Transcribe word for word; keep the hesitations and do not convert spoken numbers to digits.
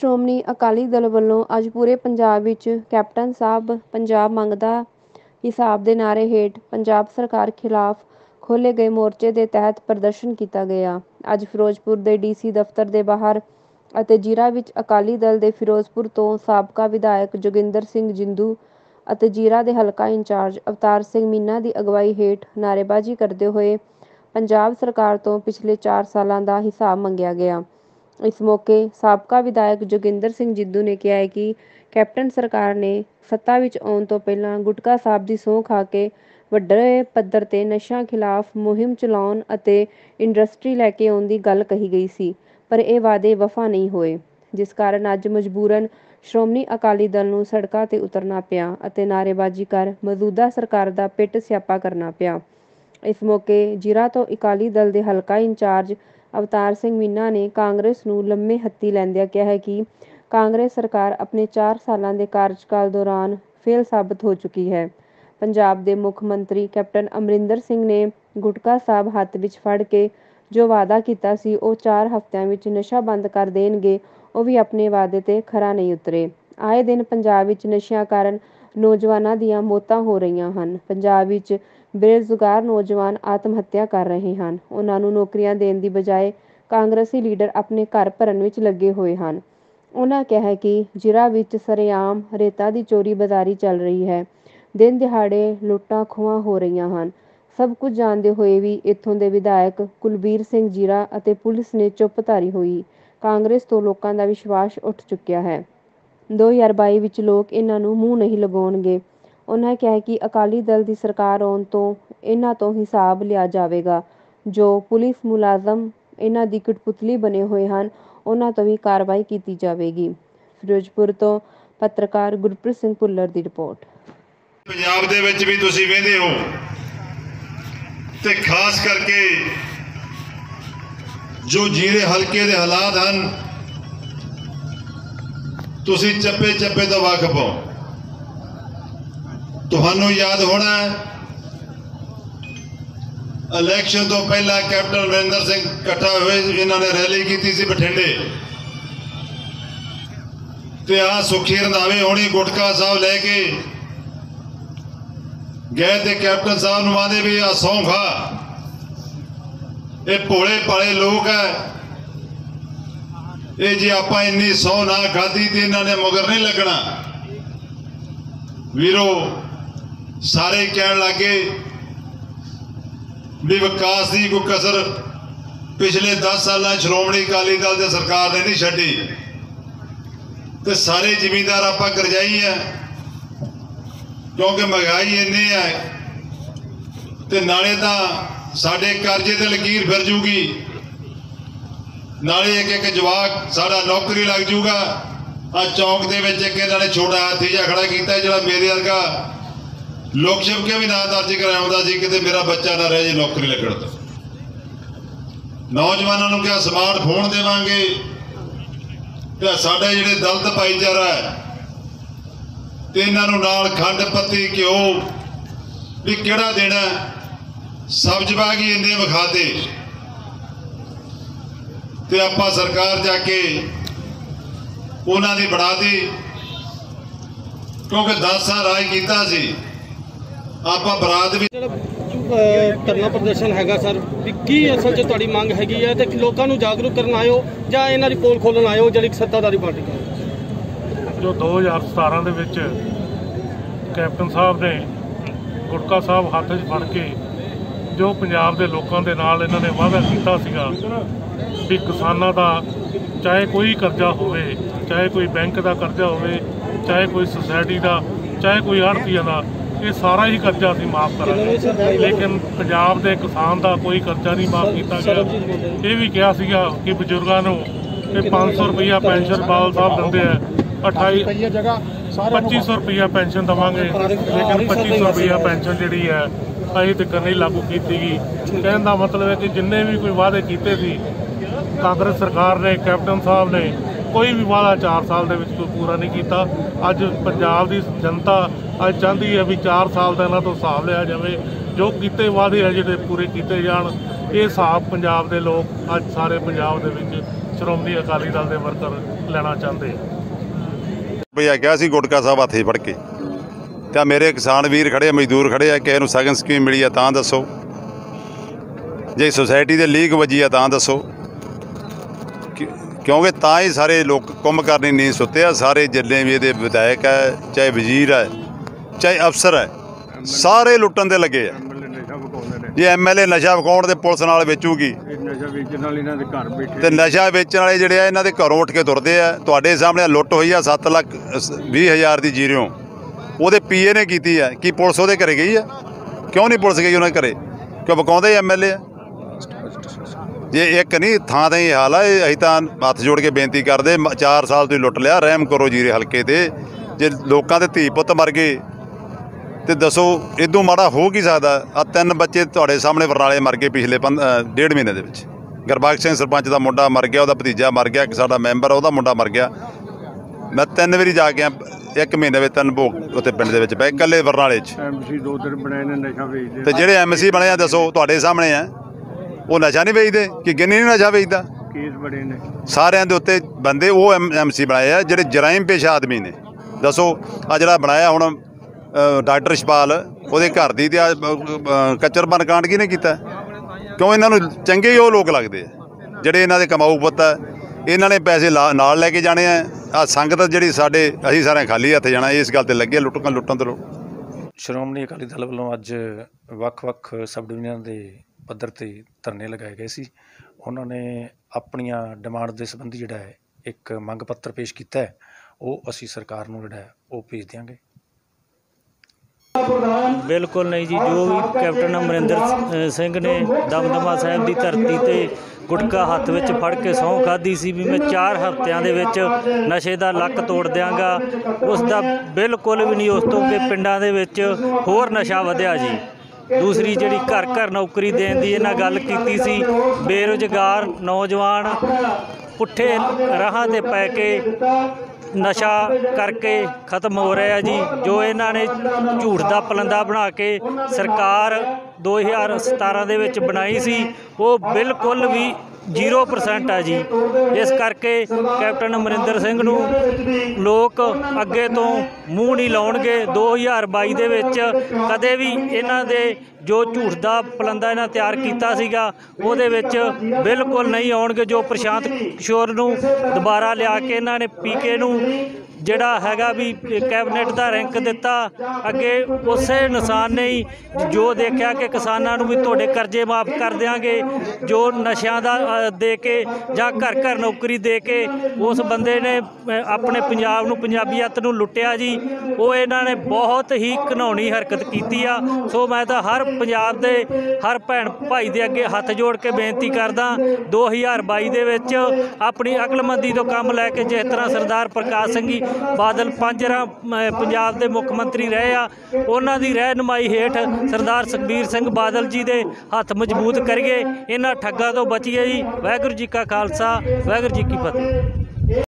ਸ਼੍ਰੋਮਣੀ ਅਕਾਲੀ ਦਲ ਵੱਲੋਂ ਅੱਜ ਪੂਰੇ ਪੰਜਾਬ ਵਿੱਚ ਕੈਪਟਨ ਸਾਹਿਬ ਪੰਜਾਬ ਮੰਗਦਾ ਹਿਸਾਬ ਦੇ ਨਾਅਰੇ ਹੇਠ ਪੰਜਾਬ ਸਰਕਾਰ ਖਿਲਾਫ ਖੋਲ੍ਹੇ ਗਏ ਮੋਰਚੇ ਦੇ ਤਹਿਤ ਪ੍ਰਦਰਸ਼ਨ ਕੀਤਾ ਗਿਆ। ਅੱਜ ਫਿਰੋਜ਼ਪੁਰ ਦੇ ਡੀਸੀ ਦਫ਼ਤਰ ਦੇ ਬਾਹਰ ਅਤੇ ਜੀਰਾ ਵਿੱਚ ਅਕਾਲੀ ਦਲ ਦੇ ਫਿਰੋਜ਼ਪੁਰ ਤੋਂ ਸਾਬਕਾ ਵਿਧਾਇਕ जोगिंदर सिंह जिंदू ਅਤੇ ਜੀਰਾ ਦੇ ਹਲਕਾ ਇੰਚਾਰਜ ਅਵਤਾਰ ਸਿੰਘ मीना ਦੀ ਅਗਵਾਈ ਹੇਠ ਨਾਅਰੇਬਾਜ਼ੀ ਕਰਦੇ ਹੋਏ पंजाब सरकार तो पिछले चार सालों का हिसाब मंगया गया। इस मौके साबका विधायक जोगिंदर सिंह जिंदू ने कहा है कि कैप्टन सरकार ने सत्ता विच आउण तो पहला गुटका साहब की सौं खा के वड्डे पद्धर ते नशा खिलाफ मुहिम चलाउण अते इंडस्ट्री लैके आउण दी गल कही गई सी, पर इह वादे वफा नहीं होए, जिस कारण अज मजबूरन ਸ਼੍ਰੋਮਣੀ ਅਕਾਲੀ ਦਲ ਨੂੰ ਸੜਕਾਂ ਤੇ ਉਤरना पिया अते नारेबाजी कर मौजूदा सरकार का पिट स्यापा करना पिया। इस मौके जीरा तो अकाली दल के हलका इंचार्ज अवतार सिंह मीना ने कांग्रेस नूं लम्मे हत्थी लैंदिया कहा है कि कांग्रेस सरकार अपने चार साल के कार्यकाल दौरान फेल साबित हो चुकी है। पंजाब के मुख्यमंत्री कैप्टन अमरिंदर सिंह ने गुटका साहब हाथ विच फड़ के जो वादा किया सी वो चार हफ्तियां विच नशा बंद कर देणगे, वो भी अपने वादे ते खरा नहीं उतरे। आए दिन पंजाब विच नशियां कारण नौजवानों दीयां मौतां हो रहीआं हन। पंजाब विच बेरोजगार नौजवान आत्महत्या कर रहे हैं। उन्होंने नौकरियां देने की बजाय कांग्रेसी लीडर अपने घर भरन विच लगे हुए हैं। उन्होंने कहा है कि जिरा विच सरेआम रेता की चोरी बाजारी चल रही है। दिन दिहाड़े लुट्टां खोहां हो रही हैं। सब कुछ जानते हुए भी इत्थों के विधायक कुलवीर सिंह जीरा अते पुलिस ने चुप धारी हुई। कांग्रेस तो लोगों का विश्वास उठ चुका है। दो हज़ार बाई विच लोग इन्हां नूं मूँह नहीं लगाउणगे। उन्होंने कहा कि अकाली दल की सरकार आने तो इन्हों तो हिसाब लिया जाएगा। जो पुलिस मुलाजम इन्हों की कठपुतली बने हुए हैं उन्होंने तो भी कार्रवाई की जाएगी। फिरोजपुर तो पत्रकार गुरप्रीत सिंह भुल्लर की रिपोर्ट। पंजाब दे विच भी तुसी वेंदे हो ते खास करके जो जीरे हल्के दे हालात हैं तुसी चप्पे चप्पे दा वाकफ हो। तुहानू याद होना है इलैक्शन तो पहला कैप्टन अमरिंदर सिंह इकट्ठा हुए, इन्होंने रैली की सी बठिंडे ते आ सुखी रंधावे होनी गुटका साहब लेके गए थे। कैप्टन साहब नूं आंदे भी आ सौं खा, ये भोले भाले लोग है, ये जी आपां इन्नी सौ ना खाधी तो इन्होंने मगर नहीं लगना। वीरो सारे कह लगे भी विकास की कोई कसर पिछले दस साल श्रोमणी अकाली दल की सरकार ने नहीं छड़ी तो सारे जमींदार आपां करजाई है, क्योंकि महंगाई इन्नी है तो नाले तो साडे कर्जे ते लकीर फिर जूगी, नाले एक एक जवाक साडा नौकरी लग जूगा। आ चौक के इन्होंने छोटा हाथी जहा खड़ा किया जो मेरे वर्गा लोक छपके भी ना दर्ज कराया कि मेरा बच्चा ना रह जाए नौकरी लगन तो। नौजवानों क्या स्मार्टफोन देवांगे तो साढ़े जो दलित भाईचारा है तो इन्हों खंड पत्ती घ्यो भी किड़ा देना, सब्ज बाग ही इन्हें विखाते तो आप सरकार जाके उन्हों की बना दी, क्योंकि दस साल राज किया सी। आपा बरात भी करना प्रदर्शन हैगा सर की असल जो तुहाडी मांग हैगी है ते लोकां नूं जागरूक करन आयो जां इन्हां दी पोल खोलन आयो जिहड़ी सत्ताधारी पार्टी जो दो हज़ार सतारां दे विच कैप्टन साहब ने गुटका साहब हत्थ च फड़ के जो पंजाब दे लोकां दे नाल इन्हां ने वादा कीता सीगा कि किसानां दा चाहे कोई कर्जा होवे, चाहे कोई बैंक दा कर्जा होवे, चाहे कोई सोसाइटी दा, चाहे कोई आड़तीआं दा, ये सारा ही कर्जा असीं माफ़ करांगे, लेकिन पंजाब के किसान का कोई कर्जा नहीं माफ़ किया गया। ये भी कहा सीगा कि बजुर्गों को पाँच सौ रुपया पेनशन बादल साहब देंदे है, अठाई पच्ची सौ रुपया पेनशन देवांगे, लेकिन पच्ची सौ रुपया पेनशन जिहड़ी है अजे तक नहीं लागू की गई। कहने का मतलब है कि जिन्ने भी कोई वादे किए थे कांग्रेस सरकार ने, कैप्टन साहब ने कोई भी वादा चार साल दे विच कोई पूरा नहीं किया। अज पंजाब की जनता अज चाहती है भी चार साल का इन्हों तो हिसाब लिया जाए, जो किते वादे है जिहड़े पूरे किए जाण। ये हिसाब पंजाब के लोग अज सारे पंजाब दे विच श्रोमणी अकाली दल के वर्कर ਲੈਣਾ ਚਾਹੁੰਦੇ ਆ। ਭਈਆ ਕਿਹਾ ਸੀ ਗੁਟਕਾ ਸਾਹਿਬ ਹੱਥੇ ਫੜ ਕੇ ਤਾਂ ਮੇਰੇ ਕਿਸਾਨ ਵੀਰ ਖੜੇ ਮਜ਼ਦੂਰ ਖੜੇ ਆ, ਕਿਸੇ ਨੂੰ ਸਗਨ ਸਕੀਮ ਮਿਲੀ ਆ ਤਾਂ ਦੱਸੋ, ਜੇ ਸੁਸਾਇਟੀ ਦੇ ਲੀਕ ਵੱਜੀ ਆ ਤਾਂ ਦੱਸੋ, क्योंकि ता ही सारे लोग कुंभकर्णी नींद सुते हैं। सारे जिले भी ये विधायक है, चाहे वजीर है, चाहे अफसर है, सारे लुट्टन दे लगे है। ये एम एल ए नशा विकाउण दे पुलिस नाल बेचूगी, नशा बेचण वाले जिहड़े आ इन्हां दे घरों उठ के तुरदे आ। तुहाडे सामणे लुट हुई है सत्त लख बीह हज़ार दी जीरियों, उहदे पी ए ने कीती है। कि पुलिस उहदे घरे गई है? क्यों नहीं पुलिस गई उहनां घरे? क्यों विकाउंदे एम एल ए है? जे एक नहीं थां का ही हाल है। अं तो हथ जोड़ के बेनती करते, चार साल तो लुट लिया, रहम करो जीरे हल्के ते। जे लोगों के धी पुत मर गए तो दसो, इदों माड़ा हो की सकता? आ तीन बच्चे तुहाडे सामने बरनाले मर गए पिछले पं डेढ़ महीने के विच। गुरबाग सिंह सरपंच का मुंडा मर गया, वह भतीजा मर गया, एक साडा मैंबर वह मुंडा मर गया। मैं तीन बारी जा गया, एक महीने में तीन भोग उत्ते पिंड दे विच पए कल्ले बरनाले च। ते जिहड़े एम सी बने दसो तुहाडे सामने है, वो नशा नहीं बेचते कि गिनी नहीं नशा बेचता? केस बड़े ने सारे के उत्ते बंदे वो एम एम सी बनाए है जोड़े जराइम पेश आदमी ने। दसो आ जरा बनाया हुण डॉक्टर छपाल वो घर की कच्चर बन कांड किने कीता? क्यों इन्हों चंगे ही वो लोग लगते हैं जोड़े इन्हों के कमाऊ पुत है, इन्होंने पैसे ला नाल लैके जाने हैं। आ संगत जी साडे असीं सारे खाली हथ जाना, इस गल ते लगे लुटन लुटन। तो शिरोमणि अकाली दल वल्लों अज वख-वख सब डिवीजन दे ਪੱਧਰ 'ਤੇ ਧਰਨੇ ਲਗਾਏ ਗਏ ਸੀ। ਉਹਨਾਂ ਨੇ ਆਪਣੀਆਂ ਡਿਮਾਂਡ ਦੇ ਸੰਬੰਧੀ ਜਿਹੜਾ ਹੈ ਇੱਕ ਮੰਗ ਪੱਤਰ ਪੇਸ਼ ਕੀਤਾ ਹੈ, ਉਹ ਅਸੀਂ ਸਰਕਾਰ ਨੂੰ ਜਿਹੜਾ ਹੈ ਉਹ ਭੇਜ ਦਿਆਂਗੇ। ਬਿਲਕੁਲ ਨਹੀਂ ਜੀ, ਜੋ ਵੀ ਕੈਪਟਨ ਅਮਰਿੰਦਰ ਸਿੰਘ ਨੇ ਦਮਦਮਾ ਸਾਹਿਬ ਦੀ ਧਰਤੀ 'ਤੇ ਗੁਟਕਾ ਹੱਥ ਵਿੱਚ ਫੜ ਕੇ ਸਹੁੰ ਖਾਧੀ ਸੀ ਵੀ ਮੈਂ ਚਾਰ ਹਫ਼ਤਿਆਂ ਦੇ ਵਿੱਚ ਨਸ਼ੇ ਦਾ ਲੱਕ ਤੋੜ ਦਿਆਂਗਾ, ਉਸ ਦਾ ਬਿਲਕੁਲ ਵੀ ਨਹੀਂ। ਉਸ ਤੋਂ ਅੱਗੇ ਪਿੰਡਾਂ ਦੇ ਵਿੱਚ ਹੋਰ ਨਸ਼ਾ ਵਧਿਆ ਜੀ। दूसरी जी घर घर नौकरी देने की इन्हें गल की सी, बेरोजगार नौजवान पुठे राह ते पै के नशा करके खत्म हो रहा है जी। जो इन्होंने झूठ का पलंदा बना के सरकार दो हज़ार सतारा दे विच बनाई सी, वो बिल्कुल भी जीरो परसेंट है जी। इस करके कैप्टन अमरिंदर सिंह नूं लोग अगे तो मूँह नहीं लाउणगे। दो हज़ार बाई दे विच कदे भी इन्हां दे जो झूठ का पलंदा इन्हां तैयार कीता सीगा उहदे विच बिल्कुल नहीं आउणगे। जो प्रशांत किशोर नूं दुबारा लिया के इन्हां ने पी के नूं जिहड़ा हैगा भी कैबिनेट का रैंक दिता, अगे उस इंसान ने ही जो देखा कि किसानों को भी तुहाडे करजे माफ कर देंगे, जो नशा का दे के जां घर घर नौकरी दे के उस बंदे ने अपने पंजाब नूं पंजाबीयत नूं लुटिया जी। वो इन्हां ने बहुत ही घिनौनी हरकत की आ। सो मैं तो हर पंजाब दे हर भैन भाई दे अगे हथ जोड़ के बेनती करदा, दो हज़ार बाई दे विच अपनी अकलमंदी तो काम लैके जिस तरह सरदार प्रकाश सिंह बादल पंजरा पंजाब के मुख्य मंत्री रहे आ, उन्हां दी रहनुमाई हेठ सरदार सुखबीर सिंह बादल जी दे हथ मजबूत करिए, इन्हां ठग्गां तो बचिए जी। वाहिगुरू जी का खालसा, वाहिगुरू जी की फतेह।